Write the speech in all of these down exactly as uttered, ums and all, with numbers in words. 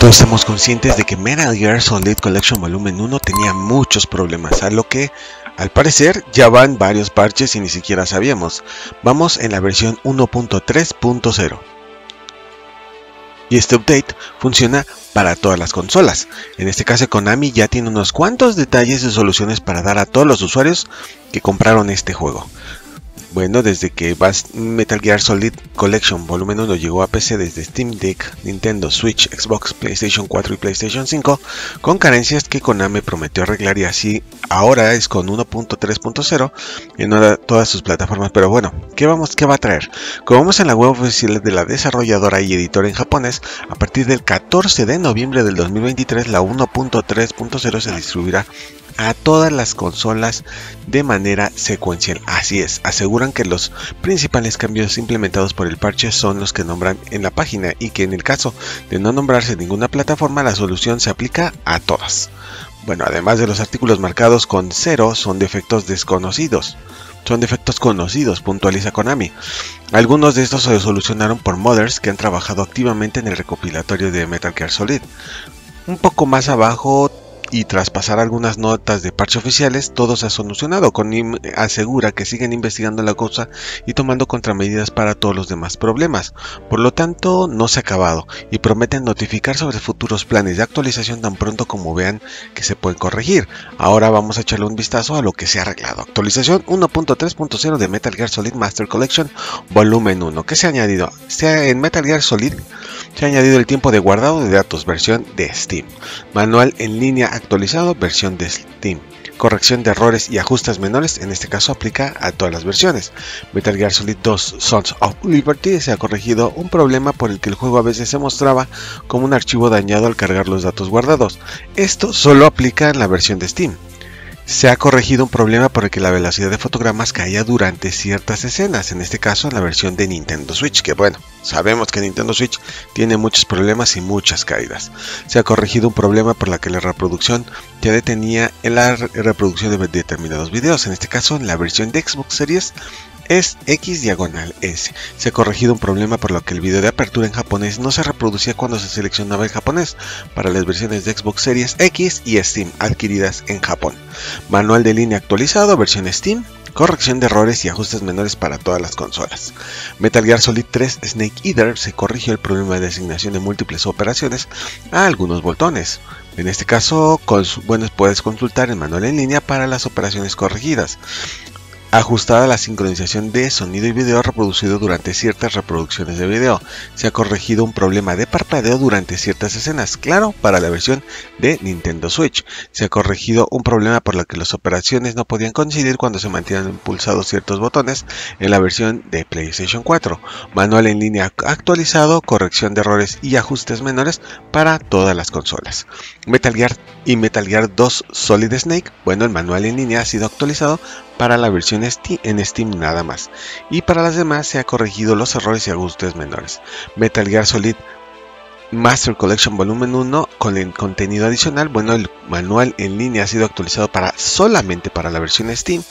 Todos somos conscientes de que Metal Gear Solid Collection Volumen uno tenía muchos problemas, a lo que al parecer ya van varios parches y ni siquiera sabíamos. Vamos en la versión uno punto tres punto cero. Y este update funciona para todas las consolas. En este caso Konami ya tiene unos cuantos detalles y soluciones para dar a todos los usuarios que compraron este juego. Bueno, desde que Metal Gear Solid Collection Volumen uno llegó a P C desde Steam Deck, Nintendo Switch, Xbox, PlayStation cuatro y PlayStation cinco, con carencias que Konami prometió arreglar, y así ahora es con uno punto tres punto cero en todas sus plataformas. Pero bueno, ¿qué, vamos, ¿qué va a traer? Como vemos en la web oficial de la desarrolladora y editora en japonés, a partir del catorce de noviembre del dos mil veintitrés, la uno punto tres punto cero se distribuirá a todas las consolas de manera secuencial. Así es, aseguran que los principales cambios implementados por el parche son los que nombran en la página, y que en el caso de no nombrarse ninguna plataforma, la solución se aplica a todas. Bueno, además de los artículos marcados con cero, son defectos desconocidos. Son defectos conocidos, puntualiza Konami. Algunos de estos se solucionaron por modders que han trabajado activamente en el recopilatorio de Metal Gear Solid. Un poco más abajo, y tras pasar algunas notas de parche oficiales, todo se ha solucionado. Konami asegura que siguen investigando la cosa y tomando contramedidas para todos los demás problemas. Por lo tanto, no se ha acabado, y prometen notificar sobre futuros planes de actualización tan pronto como vean que se pueden corregir. Ahora vamos a echarle un vistazo a lo que se ha arreglado. Actualización uno punto tres punto cero de Metal Gear Solid Master Collection Volumen uno. ¿Qué se ha añadido? Se ha, en Metal Gear Solid se ha añadido el tiempo de guardado de datos, versión de Steam. Manual en línea actualizado, versión de Steam. Corrección de errores y ajustes menores, en este caso aplica a todas las versiones. Metal Gear Solid dos Sons of Liberty se ha corregido un problema por el que el juego a veces se mostraba como un archivo dañado al cargar los datos guardados. Esto solo aplica en la versión de Steam. Se ha corregido un problema por el que la velocidad de fotogramas caía durante ciertas escenas, en este caso en la versión de Nintendo Switch, que bueno, sabemos que Nintendo Switch tiene muchos problemas y muchas caídas. Se ha corregido un problema por el que la reproducción ya detenía en la reproducción de determinados videos, en este caso en la versión de Xbox Series es X diagonal S. Se ha corregido un problema por lo que el video de apertura en japonés no se reproducía cuando se seleccionaba el japonés para las versiones de Xbox Series X y Steam adquiridas en Japón. Manual de línea actualizado, versión Steam. Corrección de errores y ajustes menores para todas las consolas. Metal Gear Solid tres Snake Eater se corrigió el problema de asignación de múltiples operaciones a algunos botones. En este caso, bueno, puedes consultar el manual en línea para las operaciones corregidas. Ajustada la sincronización de sonido y video reproducido durante ciertas reproducciones de video. Se ha corregido un problema de parpadeo durante ciertas escenas, claro, para la versión de Nintendo Switch. Se ha corregido un problema por el que las operaciones no podían coincidir cuando se mantenían pulsados ciertos botones en la versión de PlayStation cuatro. Manual en línea actualizado, corrección de errores y ajustes menores para todas las consolas. Metal Gear y Metal Gear dos Solid Snake. Bueno, el manual en línea ha sido actualizado para la versión en Steam nada más, y para las demás se ha corregido los errores y ajustes menores. Metal Gear Solid Master Collection Volumen uno con el contenido adicional. Bueno, el manual en línea ha sido actualizado para solamente para la versión Steam,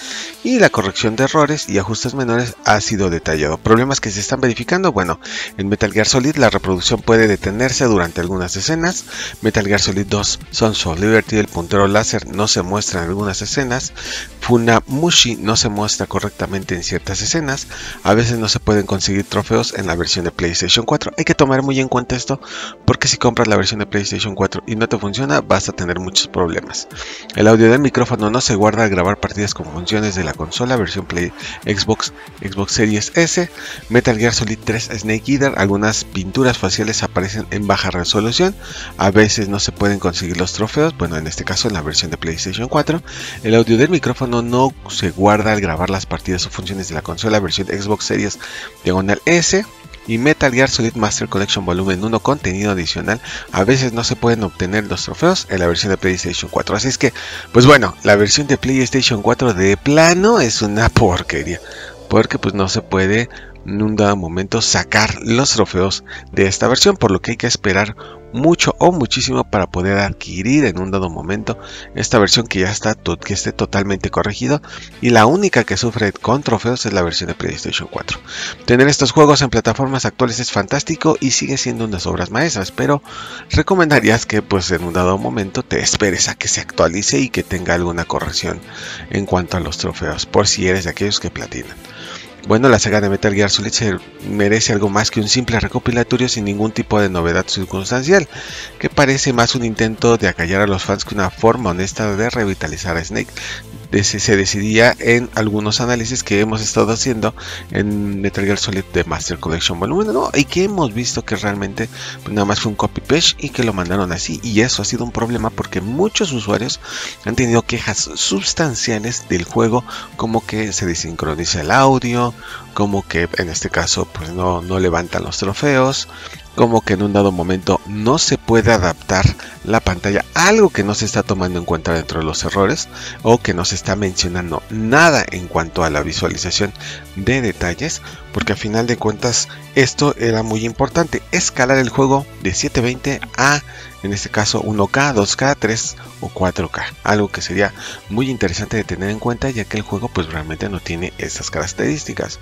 y la corrección de errores y ajustes menores ha sido detallado. Problemas que se están verificando. Bueno, en Metal Gear Solid la reproducción puede detenerse durante algunas escenas. Metal Gear Solid dos Sons of Liberty, el puntero láser no se muestra en algunas escenas. Funamushi no se muestra correctamente en ciertas escenas. A veces no se pueden conseguir trofeos en la versión de PlayStation cuatro. Hay que tomar muy en cuenta esto, porque si compras la versión de PlayStation cuatro y no te funciona, vas a tener muchos problemas. El audio del micrófono no se guarda al grabar partidas con funciones de la consola, versión Play, Xbox, Xbox Series S. Metal Gear Solid tres Snake Eater, algunas pinturas faciales aparecen en baja resolución. A veces no se pueden conseguir los trofeos, bueno, en este caso en la versión de PlayStation cuatro. El audio del micrófono no se guarda al grabar las partidas o funciones de la consola, versión Xbox Series diagonal S. Y Metal Gear Solid Master Collection Volumen uno contenido adicional, a veces no se pueden obtener los trofeos en la versión de PlayStation cuatro. Así es que, pues bueno, la versión de PlayStation cuatro de plano es una porquería, porque pues no se puede en un dado momento sacar los trofeos de esta versión, por lo que hay que esperar mucho o muchísimo para poder adquirir en un dado momento esta versión que ya está, que esté totalmente corregido, y la única que sufre con trofeos es la versión de PlayStation cuatro. Tener estos juegos en plataformas actuales es fantástico y sigue siendo unas obras maestras, pero recomendarías que pues en un dado momento te esperes a que se actualice y que tenga alguna corrección en cuanto a los trofeos, por si eres de aquellos que platinan. Bueno, la saga de Metal Gear Solid se merece algo más que un simple recopilatorio sin ningún tipo de novedad circunstancial, que parece más un intento de acallar a los fans que una forma honesta de revitalizar a Snake. Se decidía en algunos análisis que hemos estado haciendo en Metal Gear Solid de Master Collection Vol uno, ¿no? Y que hemos visto que realmente nada más fue un copy-paste y que lo mandaron así, y eso ha sido un problema porque muchos usuarios han tenido quejas sustanciales del juego, como que se desincroniza el audio, como que en este caso pues no, no levantan los trofeos, como que en un dado momento no se puede adaptar la pantalla, algo que no se está tomando en cuenta dentro de los errores, o que no se está mencionando nada en cuanto a la visualización de detalles, porque a final de cuentas esto era muy importante, escalar el juego de setecientos veinte a, en este caso, uno K, dos K, tres o cuatro K, algo que sería muy interesante de tener en cuenta, ya que el juego pues realmente no tiene estas características.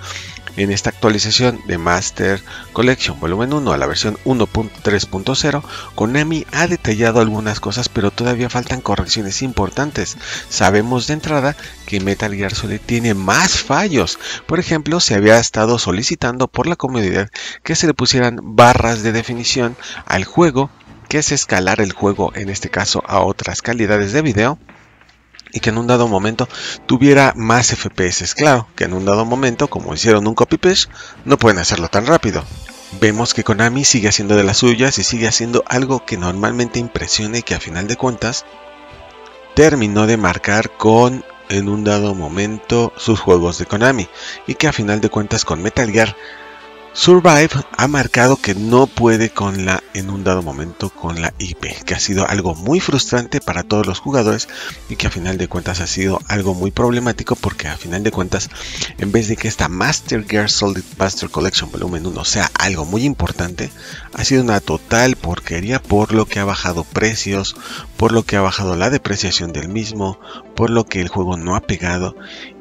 En esta actualización de Master Collection Volumen uno a la versión uno punto tres punto cero, Konami ha detallado algunas cosas, pero todavía faltan correcciones importantes. Sabemos de entrada que Metal Gear Solid tiene más fallos. Por ejemplo, se había estado solicitando por la comunidad que se le pusieran barras de definición al juego, que es escalar el juego en este caso a otras calidades de video, y que en un dado momento tuviera más F P S. Claro, que en un dado momento, como hicieron un copy-paste, no pueden hacerlo tan rápido. Vemos que Konami sigue haciendo de las suyas y sigue haciendo algo que normalmente impresiona y que a final de cuentas terminó de marcar con, en un dado momento, sus juegos de Konami, y que a final de cuentas con Metal Gear Survive ha marcado que no puede con la, en un dado momento, con la I P, que ha sido algo muy frustrante para todos los jugadores y que a final de cuentas ha sido algo muy problemático, porque a final de cuentas, en vez de que esta Master Gear Solid Master Collection Volumen uno sea algo muy importante, ha sido una total porquería, por lo que ha bajado precios, por lo que ha bajado la depreciación del mismo, por lo que el juego no ha pegado,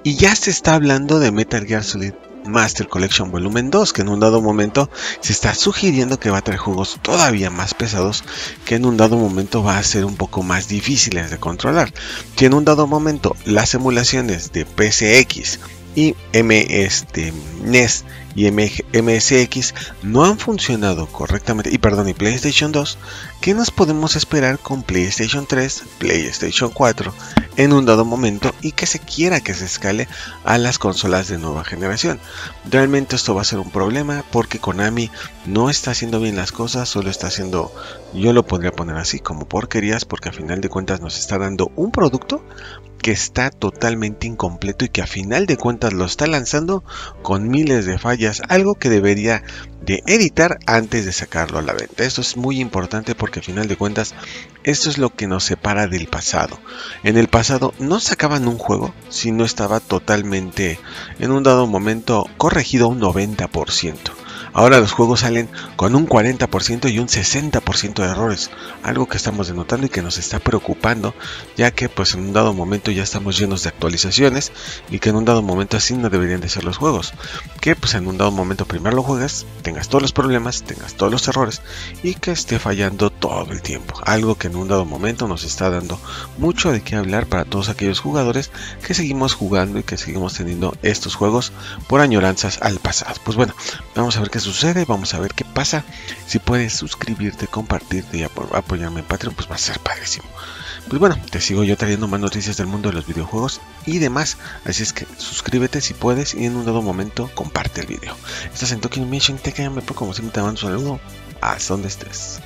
y ya se está hablando de Metal Gear Solid Master Collection Volumen dos, que en un dado momento se está sugiriendo que va a traer juegos todavía más pesados, que en un dado momento va a ser un poco más difíciles de controlar, que en un dado momento las emulaciones de P C X y M S, este, N E S y M S X no han funcionado correctamente, y perdón, y PlayStation dos, ¿qué nos podemos esperar con PlayStation tres, PlayStation cuatro en un dado momento, y que se quiera que se escale a las consolas de nueva generación? Realmente esto va a ser un problema, porque Konami no está haciendo bien las cosas, solo está haciendo, yo lo podría poner así, como porquerías, porque a final de cuentas nos está dando un producto que está totalmente incompleto y que a final de cuentas lo está lanzando con miles de fallas, algo que debería de editar antes de sacarlo a la venta. Esto es muy importante, porque a final de cuentas esto es lo que nos separa del pasado. En el pasado no sacaban un juego si no estaba totalmente, en un dado momento, corregido un noventa por ciento. Ahora los juegos salen con un cuarenta por ciento y un sesenta por ciento de errores, algo que estamos denotando y que nos está preocupando, ya que pues en un dado momento ya estamos llenos de actualizaciones, y que en un dado momento así no deberían de ser los juegos, que pues en un dado momento primero lo juegas, tengas todos los problemas, tengas todos los errores y que esté fallando todo el tiempo, algo que en un dado momento nos está dando mucho de qué hablar para todos aquellos jugadores que seguimos jugando y que seguimos teniendo estos juegos por añoranzas al pasado. Pues bueno, vamos a ver qué sucede, vamos a ver qué pasa. Si puedes suscribirte, compartirte y apoyarme en Patreon, pues va a ser padrísimo. Pues bueno, te sigo yo trayendo más noticias del mundo de los videojuegos y demás, así es que suscríbete si puedes y en un dado momento comparte el video. Estás en TokyoAnimation, te quedan, como siempre te mando un saludo hasta donde estés.